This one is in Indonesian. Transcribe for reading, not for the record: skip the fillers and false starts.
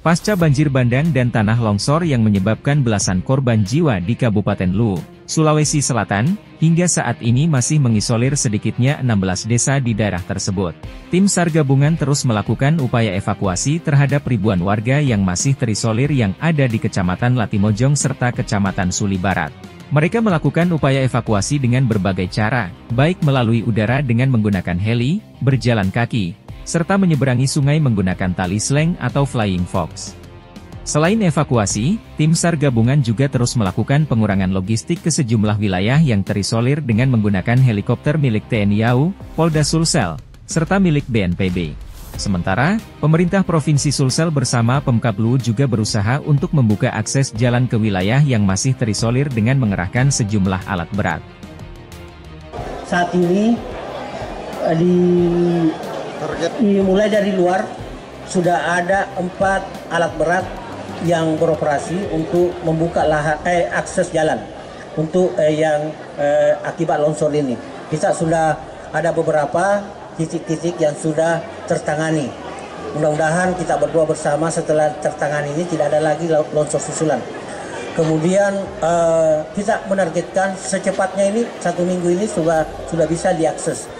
Pasca banjir bandang dan tanah longsor yang menyebabkan belasan korban jiwa di Kabupaten Luwu, Sulawesi Selatan, hingga saat ini masih mengisolir sedikitnya 16 desa di daerah tersebut. Tim SAR gabungan terus melakukan upaya evakuasi terhadap ribuan warga yang masih terisolir yang ada di Kecamatan Latimojong serta Kecamatan Suli Barat. Mereka melakukan upaya evakuasi dengan berbagai cara, baik melalui udara dengan menggunakan heli, berjalan kaki, serta menyeberangi sungai menggunakan tali sleng atau flying fox. Selain evakuasi, tim SAR gabungan juga terus melakukan pengurangan logistik ke sejumlah wilayah yang terisolir dengan menggunakan helikopter milik TNI AU, Polda Sulsel, serta milik BNPB. Sementara, pemerintah Provinsi Sulsel bersama Pemkab Luwu juga berusaha untuk membuka akses jalan ke wilayah yang masih terisolir dengan mengerahkan sejumlah alat berat. Saat ini, mulai dari luar sudah ada 4 alat berat yang beroperasi untuk membuka lahan akses jalan untuk akibat longsor ini. Kita sudah ada beberapa titik-titik yang sudah tertangani. Mudah-mudahan kita berdua bersama setelah tertangani ini tidak ada lagi longsor susulan. Kemudian kita menargetkan secepatnya ini 1 minggu ini sudah bisa diakses.